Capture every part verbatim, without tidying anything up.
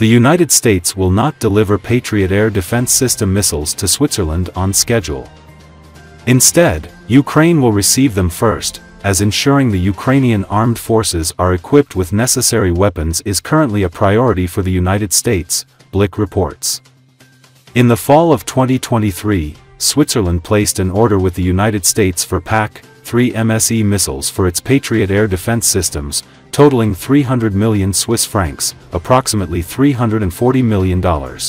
The United States will not deliver Patriot Air Defense System missiles to Switzerland on schedule. Instead, Ukraine will receive them first, as ensuring the Ukrainian armed forces are equipped with necessary weapons is currently a priority for the United States, Blick reports. In the fall of twenty twenty-three, Switzerland placed an order with the United States for P A C three M S E missiles for its Patriot Air Defense Systems, totaling three hundred million Swiss francs, approximately three hundred forty million dollars.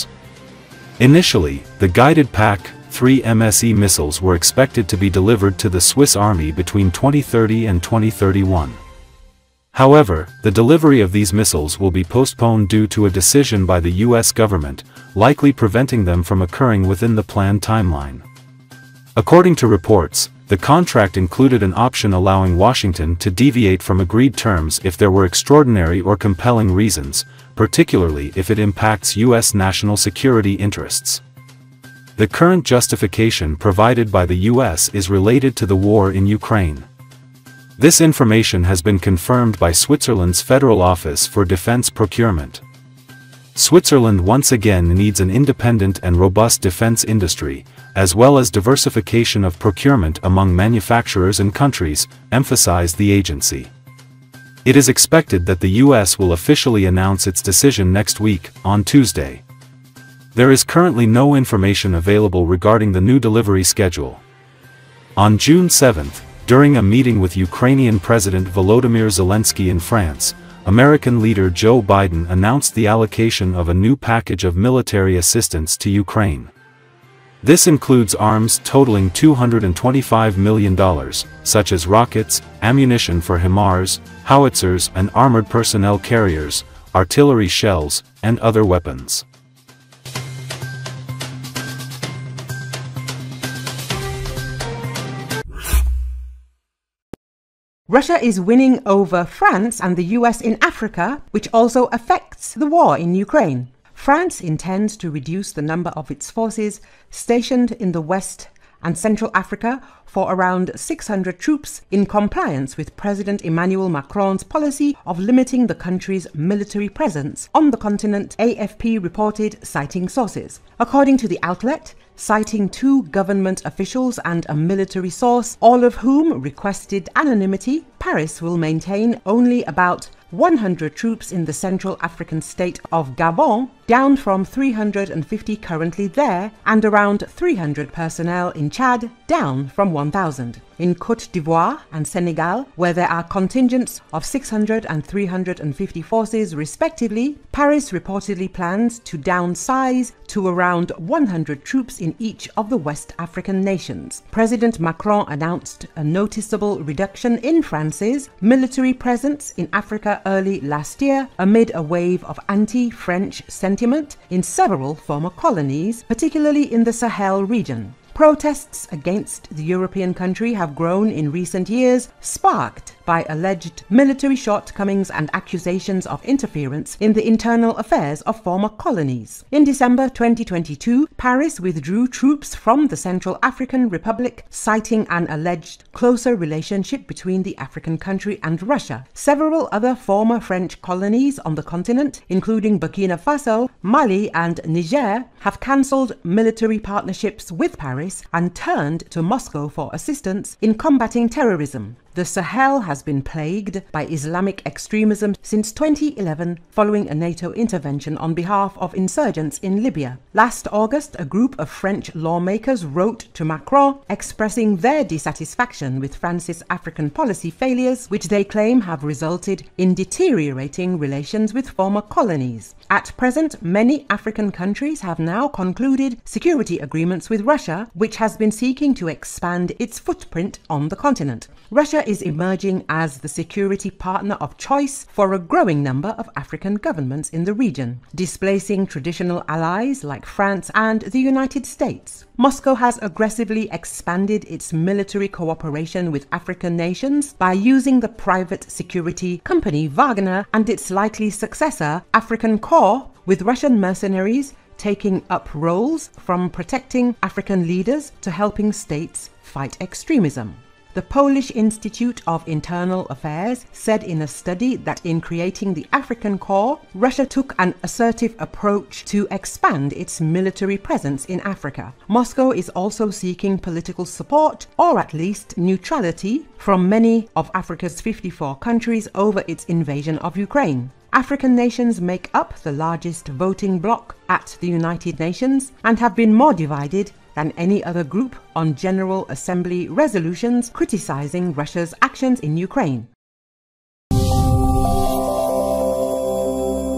Initially, the guided P A C three M S E missiles were expected to be delivered to the Swiss Army between twenty thirty and twenty thirty-one. However, the delivery of these missiles will be postponed due to a decision by the U S government, likely preventing them from occurring within the planned timeline. According to reports, the contract included an option allowing Washington to deviate from agreed terms if there were extraordinary or compelling reasons, particularly if it impacts U S national security interests. The current justification provided by the U S is related to the war in Ukraine. This information has been confirmed by Switzerland's Federal Office for Defense Procurement. Switzerland once again needs an independent and robust defense industry, as well as diversification of procurement among manufacturers and countries, emphasized the agency. It is expected that the U S will officially announce its decision next week, on Tuesday. There is currently no information available regarding the new delivery schedule. On June seventh, during a meeting with Ukrainian President Volodymyr Zelensky in France, American leader Joe Biden announced the allocation of a new package of military assistance to Ukraine. This includes arms totaling two hundred twenty-five million dollars, such as rockets, ammunition for HIMARS, howitzers and armored personnel carriers, artillery shells, and other weapons. Russia is winning over France and the U S in Africa, which also affects the war in Ukraine. France intends to reduce the number of its forces stationed in the West and Central Africa for around six hundred troops in compliance with President Emmanuel Macron's policy of limiting the country's military presence on the continent, A F P reported, citing sources. According to the outlet, citing two government officials and a military source, all of whom requested anonymity, Paris will maintain only about one hundred troops in the Central African state of Gabon, down from three hundred fifty currently there, and around three hundred personnel in Chad, down from one thousand. In Côte d'Ivoire and Senegal, where there are contingents of six hundred and three hundred fifty forces respectively, Paris reportedly plans to downsize to around one hundred troops in each of the West African nations. President Macron announced a noticeable reduction in France's military presence in Africa early last year amid a wave of anti-French sentiment in several former colonies, particularly in the Sahel region. Protests against the European country have grown in recent years, sparked by alleged military shortcomings and accusations of interference in the internal affairs of former colonies. In December twenty twenty-two, Paris withdrew troops from the Central African Republic, citing an alleged closer relationship between the African country and Russia. Several other former French colonies on the continent, including Burkina Faso, Mali, and Niger, have cancelled military partnerships with Paris and turned to Moscow for assistance in combating terrorism. The Sahel has been plagued by Islamic extremism since twenty eleven, following a NATO intervention on behalf of insurgents in Libya. Last August, a group of French lawmakers wrote to Macron expressing their dissatisfaction with France's African policy failures, which they claim have resulted in deteriorating relations with former colonies. At present, many African countries have now concluded security agreements with Russia, which has been seeking to expand its footprint on the continent. Russia is emerging as the security partner of choice for a growing number of African governments in the region, displacing traditional allies like France and the United States. Moscow has aggressively expanded its military cooperation with African nations by using the private security company Wagner and its likely successor, African Corps, with Russian mercenaries taking up roles from protecting African leaders to helping states fight extremism. The Polish Institute of Internal Affairs said in a study that in creating the African Corps, Russia took an assertive approach to expand its military presence in Africa. Moscow is also seeking political support, or at least neutrality, from many of Africa's fifty-four countries over its invasion of Ukraine. African nations make up the largest voting bloc at the United Nations and have been more divided than any other group on General Assembly resolutions criticizing Russia's actions in Ukraine.